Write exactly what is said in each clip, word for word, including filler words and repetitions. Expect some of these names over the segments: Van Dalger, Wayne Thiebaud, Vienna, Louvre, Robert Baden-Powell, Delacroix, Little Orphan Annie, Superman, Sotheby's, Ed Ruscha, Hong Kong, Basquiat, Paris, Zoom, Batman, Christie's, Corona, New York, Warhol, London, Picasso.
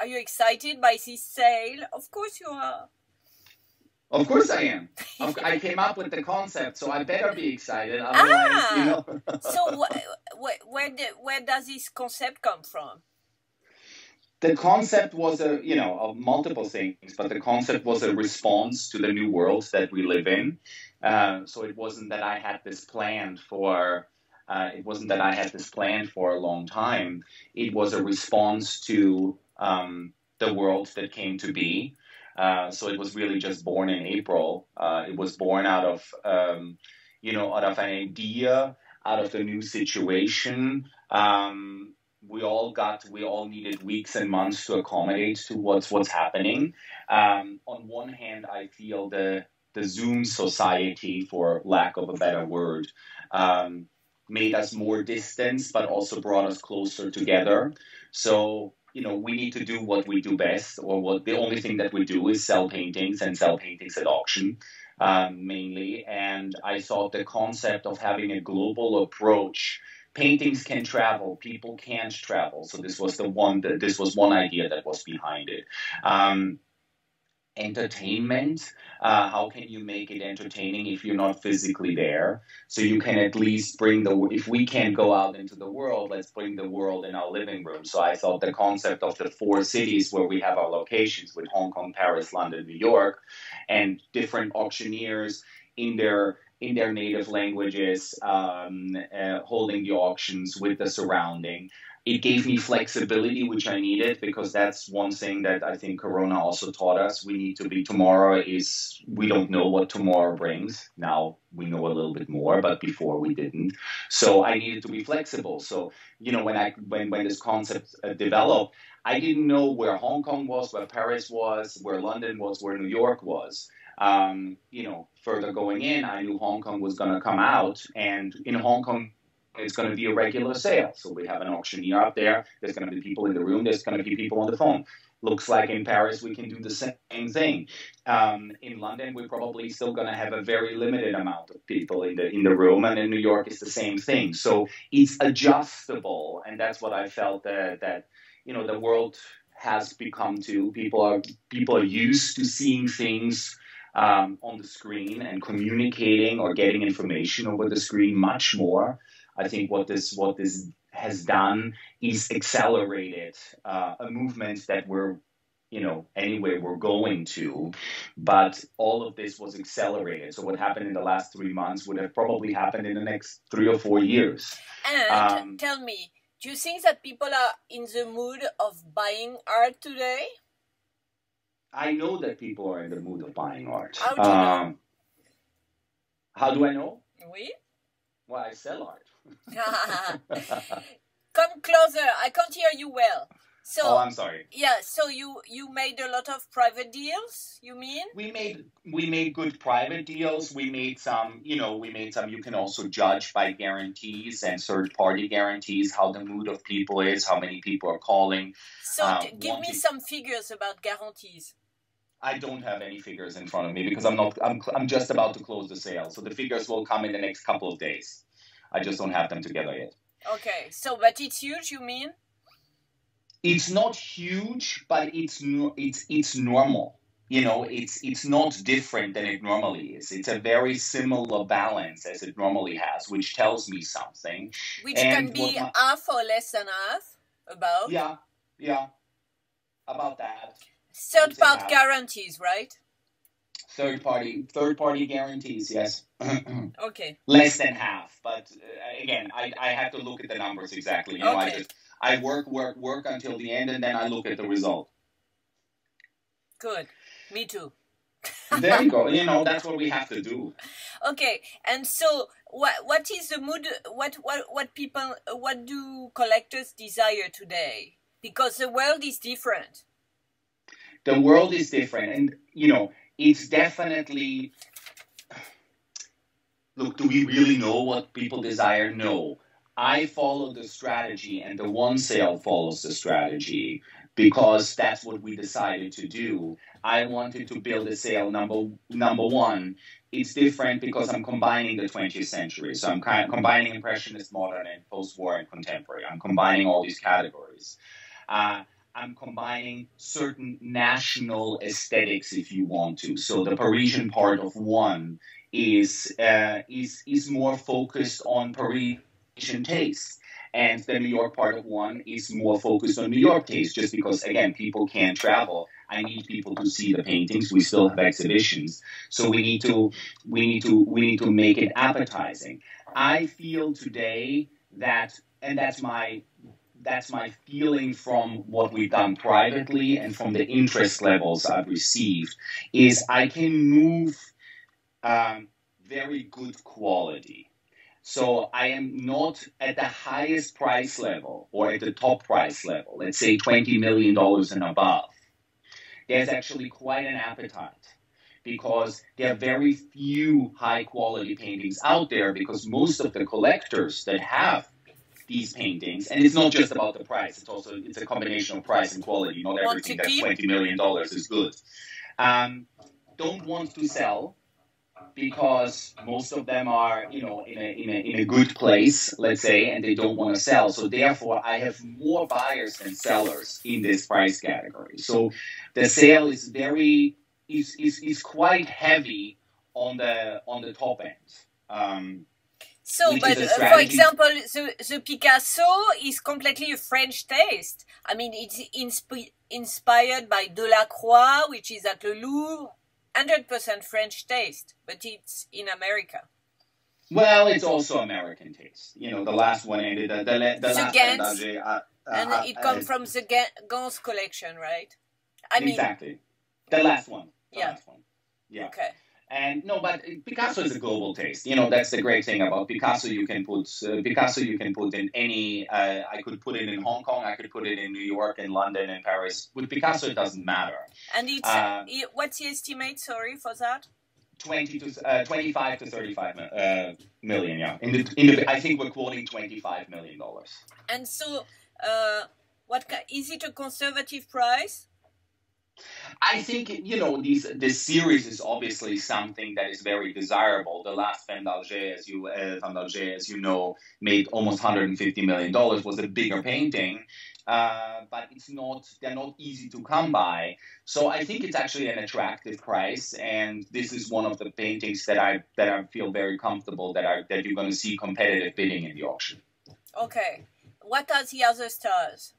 Are you excited by this sale? Of course you are. Of course I am. I came up with the concept, so I better be excited. Otherwise, ah, you know. So wh wh where do, where does this concept come from? The concept was a you know of multiple things, but the concept was a response to the new world that we live in. Uh, so it wasn't that I had this planned for. Uh, it wasn't that I had this planned for a long time. It was a response to um, the world that came to be. Uh, so it was really just born in April. Uh, it was born out of, um, you know, out of an idea, out of the new situation. Um, we all got, we all needed weeks and months to accommodate to what's what's happening. Um, on one hand, I feel the the Zoom society, for lack of a better word, um, made us more distant, but also brought us closer together. So. You know, we need to do what we do best, or what the only thing that we do is sell paintings and sell paintings at auction, um, mainly. And I thought the concept of having a global approach, paintings can travel, people can't travel. So this was the one that this was one idea that was behind it. Um, entertainment, uh, how can you make it entertaining if you're not physically there? So you can at least bring the, if we can't go out into the world, let's bring the world in our living room. So I thought the concept of the four cities where we have our locations with Hong Kong, Paris, London, New York, and different auctioneers in their in their native languages, um, uh, holding the auctions with the surrounding. It gave me flexibility, which I needed, because that's one thing that I think Corona also taught us. We need to be, tomorrow is, we don't know what tomorrow brings. Now we know a little bit more, but before we didn't. So I needed to be flexible. So, you know, when I, when, when this concept uh, developed, I didn't know where Hong Kong was, where Paris was, where London was, where New York was. Um, you know, further going in, I knew Hong Kong was going to come out, and in Hong Kong, it's going to be a regular sale. So we have an auctioneer up there. There's going to be people in the room. There's going to be people on the phone. Looks like in Paris, we can do the same thing. Um, in London, we're probably still going to have a very limited amount of people in the, in the room. And in New York, it's the same thing. So it's adjustable. And that's what I felt that, that you know, the world has become to. People are, people are used to seeing things um, on the screen and communicating or getting information over the screen much more. I think what this what this has done is accelerated uh, a movement that we're, you know, anyway we're going to, but all of this was accelerated. So what happened in the last three months would have probably happened in the next three or four years. And um, tell me, do you think that people are in the mood of buying art today? I know that people are in the mood of buying art. How do, um, you know? How do I know? Oui? Well, I sell art. Come closer. I can't hear you well. So, oh, I'm sorry. Yeah. So you you made a lot of private deals. You mean? We made we made good private deals. We made some. You know, we made some. You can also judge by guarantees and third party guarantees how the mood of people is, how many people are calling. So um, give me some figures about guarantees. I don't have any figures in front of me because I'm not. I'm I'm just about to close the sale, so the figures will come in the next couple of days. I just don't have them together yet. Okay, so but it's huge, you mean? It's not huge, but it's it's it's normal. You know, it's it's not different than it normally is. It's a very similar balance as it normally has, which tells me something. Which and can be my, half or less than half, about. Yeah, yeah, about that. Third party guarantees, right? Third party, third party guarantees, yes. Okay. Less than half, but uh, again, I, I have to look at the numbers exactly. You know, okay. I just I work, work, work until the end, and then I look at the result. Good. Me too. There you go. You know, that's what we have to do. Okay. And so, what what is the mood? What what what people? What do collectors desire today? Because the world is different. The world is different, and you know. It's definitely, look, do we really know what people desire? No. I follow the strategy, and the one sale follows the strategy because that's what we decided to do. I wanted to build a sale, number, number one. It's different because I'm combining the twentieth century. So I'm kind of combining Impressionist, modern, and post-war and contemporary. I'm combining all these categories. Uh, I'm combining certain national aesthetics, if you want to. So the Parisian part of one is uh, is is more focused on Parisian taste, and the New York part of one is more focused on New York taste. Just because, again, people can't travel, I need people to see the paintings. We still have exhibitions, so we need to we need to we need to make it appetizing. I feel today that, and that's my. That's my feeling from what we've done privately and from the interest levels I've received, is I can move um, very good quality. So I am not at the highest price level or at the top price level, let's say twenty million dollars and above. There's actually quite an appetite, because there are very few high quality paintings out there, because most of the collectors that have these paintings, and it's not just about the price, it's also it's a combination of price and quality. Not everything that's twenty million dollars is good. Um, don't want to sell, because most of them are, you know, in a, in a, in a good place, let's say, and they don't want to sell. So therefore, I have more buyers than sellers in this price category. So the sale is very is is, is quite heavy on the on the top end. Um, So, but uh, for example, the, the Picasso is completely a French taste. I mean, it's inspi inspired by Delacroix, which is at the Louvre, one hundred percent French taste, but it's in America. Well, it's also American taste. You know, the last one, the, the, the, the last Gans, Van Dalger, uh, uh, and uh, it comes uh, from the Gans collection, right? I exactly. mean, exactly. The last one. The yeah. Last one. Yeah. Okay. And no, but Picasso is a global taste. You know, that's the great thing about Picasso. You can put uh, Picasso. You can put in any. Uh, I could put it in Hong Kong. I could put it in New York, in London, in Paris. With Picasso, it doesn't matter. And it's uh, what's the estimate? Sorry for that. Twenty to uh, twenty-five to thirty-five uh, million. Yeah, in the, in the, I think we're quoting twenty-five million dollars. And so, uh, what is it? A conservative price? I think, you know, these, this series is obviously something that is very desirable. The last Van Dalger, as you, uh, Van Dalger, as you know, made almost one hundred fifty million dollars, was a bigger painting, uh, but it's not, they're not easy to come by. So I think it's actually an attractive price, and this is one of the paintings that I, that I feel very comfortable that, I, that you're going to see competitive bidding in the auction. Okay. What are the other stars?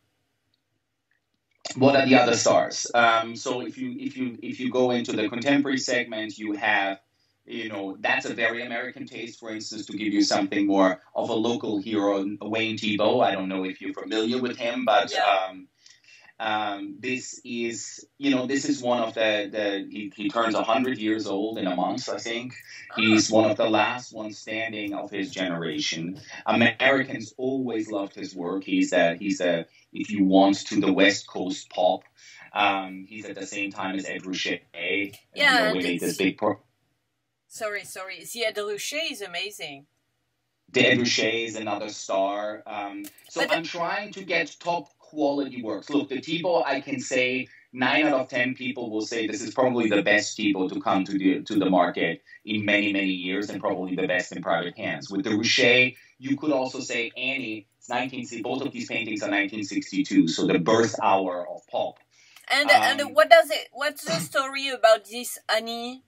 What are the other stars? Um, so if you if you if you go into the contemporary segment, you have, you know, that's a very American taste. For instance, to give you something more of a local hero, Wayne Thiebaud. I don't know if you're familiar with him, but um, um, this is, you know, this is one of the, the he, he turns a hundred years old in a month, I think. He's one of the last ones standing of his generation. Americans always loved his work. He's a he's a if you want, to the West Coast pop. Um, he's at the same time as Ed Ruscha. Eh? Yeah. You know, we made this big pro sorry, sorry. The Ed Ruscha is amazing. The Ed Ruscha is another star. Um, so but I'm trying to get top quality works. Look, the Thiebaud, I can say nine out of ten people will say this is probably the best Thiebaud to come to the, to the market in many, many years, and probably the best in private hands. With the Ruscha, you could also say Annie, nineteen, both of these paintings are nineteen sixty-two, so the birth hour of pop. And um, and what does it? What's the story about this Annie?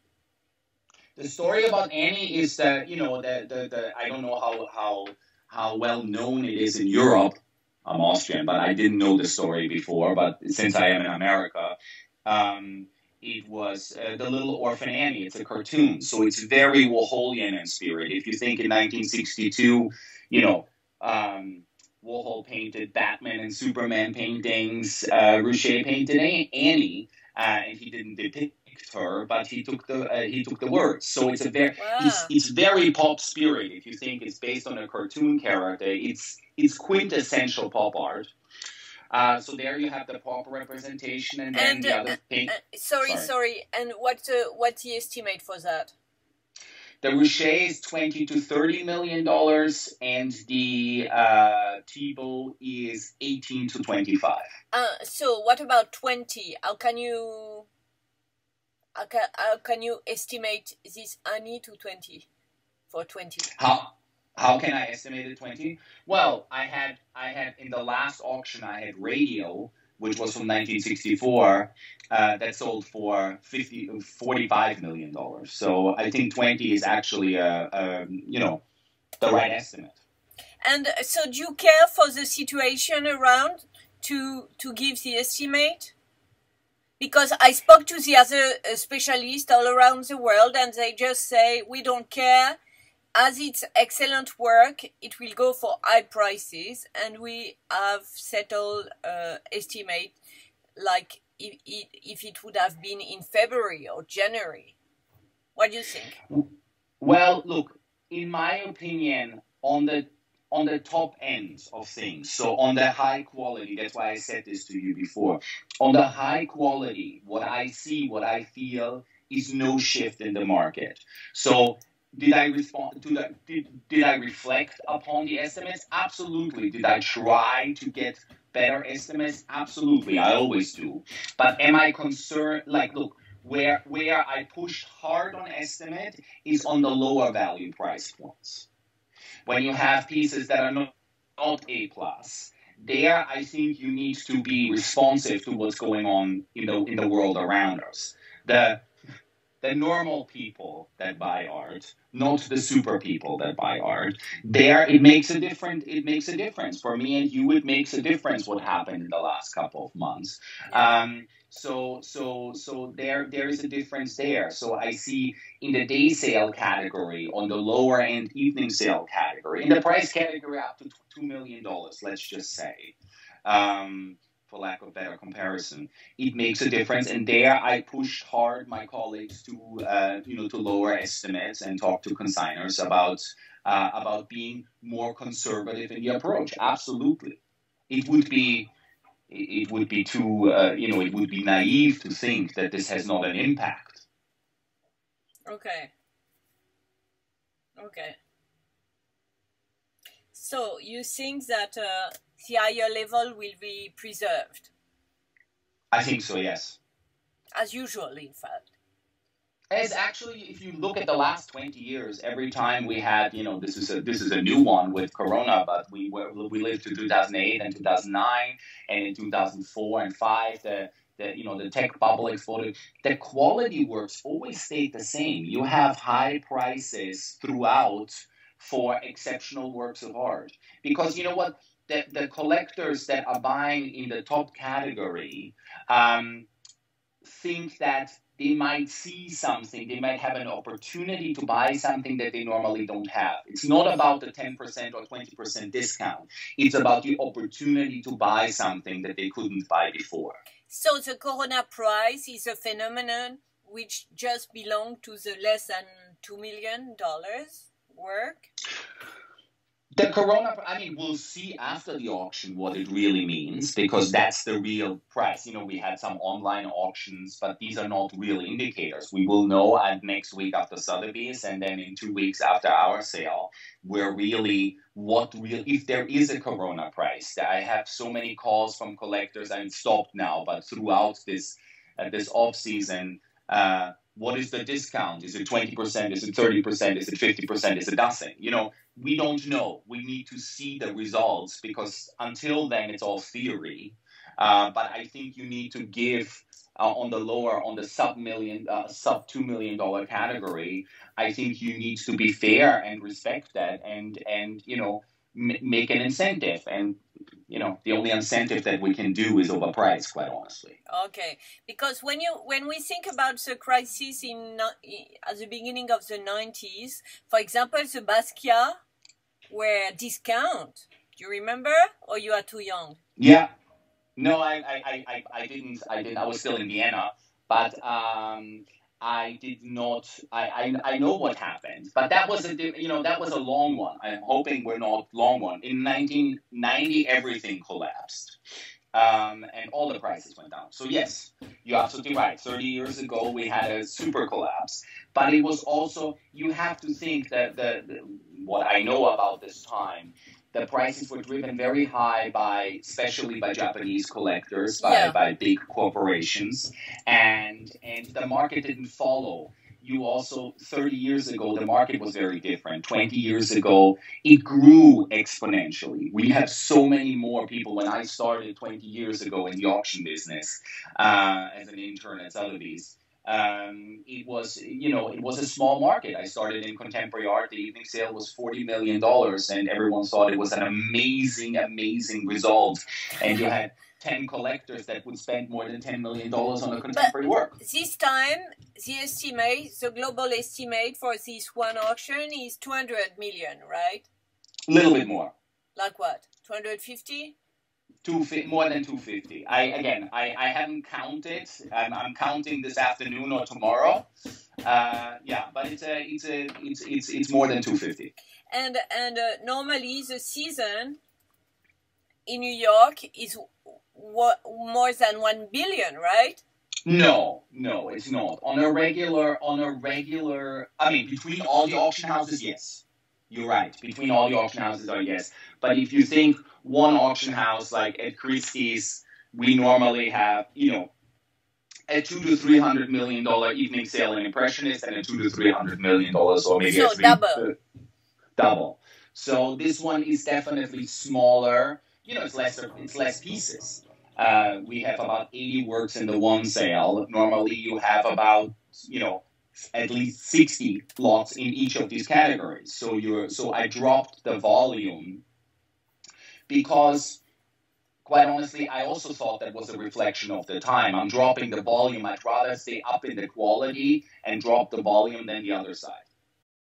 The story about Annie is that, you know, the the, the I don't know how how how well known it is in Europe. I'm Austrian, but I didn't know the story before. But since I am in America, um, it was uh, the Little Orphan Annie. It's a cartoon, so it's very Warholian in spirit. If you think in nineteen sixty-two, you know. Um, Warhol painted Batman and Superman paintings. Uh, Ruscha painted Annie, uh, and he didn't depict her, but he took the uh, he took the words. So it's a very wow. it's, it's very pop spirit. If you think it's based on a cartoon character, it's it's quintessential pop art. Uh, so there you have the pop representation, and then and, the uh, other thing. Uh, uh, sorry, sorry, sorry. And what uh, what's the estimate for that? The Ruscha is twenty to thirty million dollars, and the uh, Thiebaud is eighteen to twenty-five. Uh, so what about twenty? How can you how can, how can you estimate this Annie to twenty for twenty? How how can I estimate it twenty? Well, I had I had in the last auction I had radio, which was from nineteen sixty-four, uh, that sold for fifty, forty-five million dollars. So I think twenty is actually, a, a, you know, the right estimate. And so do you care for the situation around to, to give the estimate? Because I spoke to the other specialists all around the world and they just say, we don't care. As it's excellent work, it will go for high prices, and we have settled uh, estimate like if, if it would have been in February or January. What do you think? Well, look, in my opinion, on the on the top end of things, so on the high quality, that's why I said this to you before, on the high quality, what I see, what I feel is no shift in the market. So... Did I respond? Did I, did, did I reflect upon the estimates? Absolutely. Did I try to get better estimates? Absolutely. I always do. But am I concerned? Like, look, where where I pushed hard on estimate is on the lower value price points. When you have pieces that are not, not A plus, there I think you need to be responsive to what's going on, you know, in the world around us. The The normal people that buy art, not the super people that buy art. There, it makes a difference. It makes a difference for me and you. It makes a difference what happened in the last couple of months. Um, so, so, so there, there is a difference there. So I see in the day sale category, on the lower end evening sale category, in the price category up to two million dollars. Let's just say. Um, For lack of better comparison, it makes a difference, and there I pushed hard my colleagues to, uh, you know, to lower estimates and talk to consignors about uh, about being more conservative in the approach. Absolutely, it would be it would be too, uh, you know, it would be naive to think that this has not an impact. Okay. Okay. So you think that. Uh... The higher level will be preserved. I think so, yes. As usual, in fact. As actually, if you look at the last twenty years, every time we had, you know, this is a this is a new one with Corona, but we were we lived to two thousand eight and two thousand nine, and in two thousand four and five, the the you know the tech bubble exploded. The quality works always stayed the same. You have high prices throughout for exceptional works of art because you know what. The, the collectors that are buying in the top category um, think that they might see something, they might have an opportunity to buy something that they normally don't have. It's not about the ten percent or twenty percent discount. It's about the opportunity to buy something that they couldn't buy before. So the Corona price is a phenomenon which just belongs to the less than two million dollars work? The Corona, I mean, we'll see after the auction what it really means, because that's the real price. You know, we had some online auctions, but these are not real indicators. We will know at next week after Sotheby's, and then in two weeks after our sale, where really what real, if there is a Corona price. I have so many calls from collectors. I'm stopped now, but throughout this, uh, this off season, uh, what is the discount? Is it twenty percent? Is it thirty percent? Is it fifty percent? Is it nothing? You know, we don't know. We need to see the results because until then, it's all theory. Uh, but I think you need to give uh, on the lower, on the sub-million, uh, sub-two million dollar category, I think you need to be fair and respect that and, and you know, m make an incentive. And, you know, the only incentive that we can do is overprice, quite honestly. Okay, because when you when we think about the crisis in, in at the beginning of the nineties, for example, the Basquiat were discount. Do you remember, or you are too young? Yeah, no, I I I, I didn't. I didn't. I was still in Vienna, but. Um, I did not. I, I I know what happened, but that was a you know that was a long one. I'm hoping we're not long one. In nineteen ninety, everything collapsed, um, and all the prices went down. So yes, you're absolutely right. Thirty years ago, we had a super collapse, but it was also you have to think that the, the what I know about this time. The prices were driven very high by, especially by Japanese collectors, by, yeah. by big corporations, and and the market didn't follow. you also, thirty years ago, the market was very different. twenty years ago, it grew exponentially. We had so many more people. When I started twenty years ago in the auction business uh, as an intern at Sotheby's, um, it was, you know, it was a small market. I started in contemporary art. The evening sale was forty million dollars, and everyone thought it was an amazing, amazing result. And you had ten collectors that would spend more than ten million dollars on a contemporary but work. This time, the estimate, the global estimate for this one auction is two hundred million, right? A little bit more. Like what? two hundred fifty? Two fi more than two hundred fifty. I again, I, I haven't counted. I'm, I'm counting this afternoon or tomorrow. Uh, yeah, but it's a, it's a, it's it's it's more than two hundred fifty. And and uh, normally the season in New York is what, more than one billion, right? No, no, it's not. On a regular, on a regular, I mean, between all the auction houses, yes. You're right. Between all the auction houses are yes. But if you think one auction house, like at Christie's, we normally have, you know, a two to three hundred million dollar evening sale in Impressionist and a two to three hundred million dollars or maybe so a three, double. Uh, double. So this one is definitely smaller. You know, it's lesser, it's less pieces. Uh, we have about eighty works in the one sale. Normally, you have about, you know, at least sixty lots in each of these categories. So you're, so I dropped the volume because, quite honestly, I also thought that was a reflection of the time. I'm dropping the volume. I'd rather stay up in the quality and drop the volume than the other side.